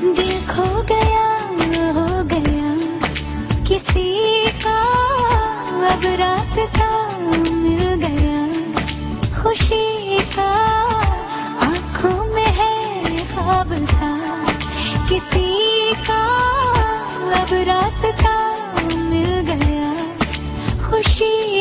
दिल खो गया हो गया किसी का अब रास्ता मिल गया खुशी का आंखों में है ख्वाब सा किसी का अब रास्ता मिल गया खुशी